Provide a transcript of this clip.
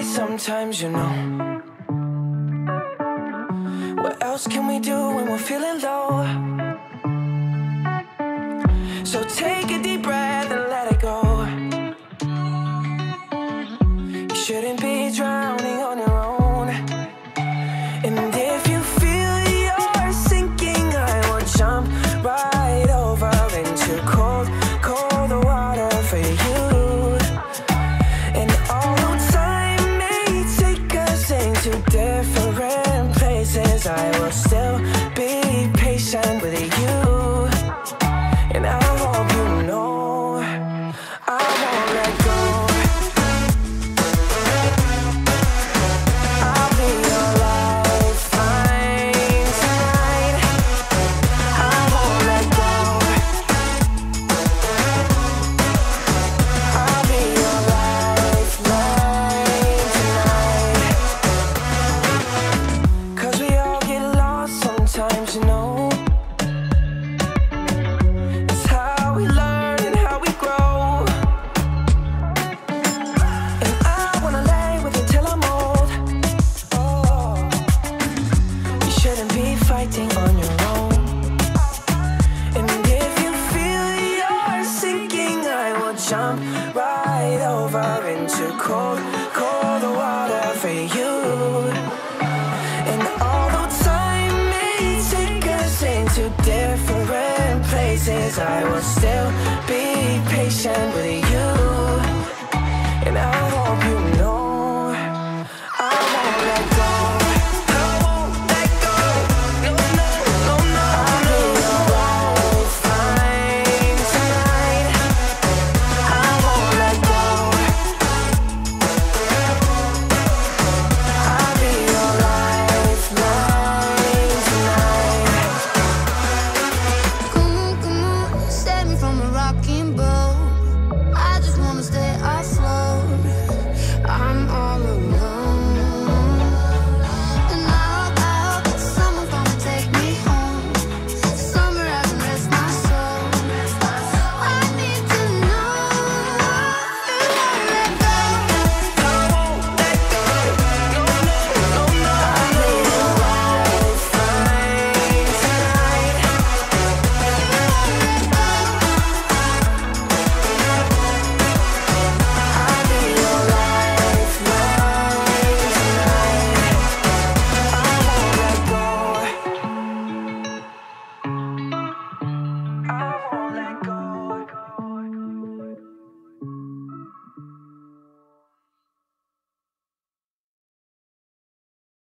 way sometimes, you know. What else can we do when we're feeling low? So take a deep breath and let it go. You shouldn't be drowning on your own. And if you feel you're sinking, I will jump right over into cold, cold water for you. And although time may take us into different places, I will still be patient with you. And I hope you know I won't let go. I'll be your lifeline tonight. I won't let go. I'll be your lifeline tonight. 'Cause we all get lost sometimes, you know. Fighting on your own. And if you feel you're sinking, I will jump right over into cold, cold water for you. And although time may take us into different places, I will still be patient with you.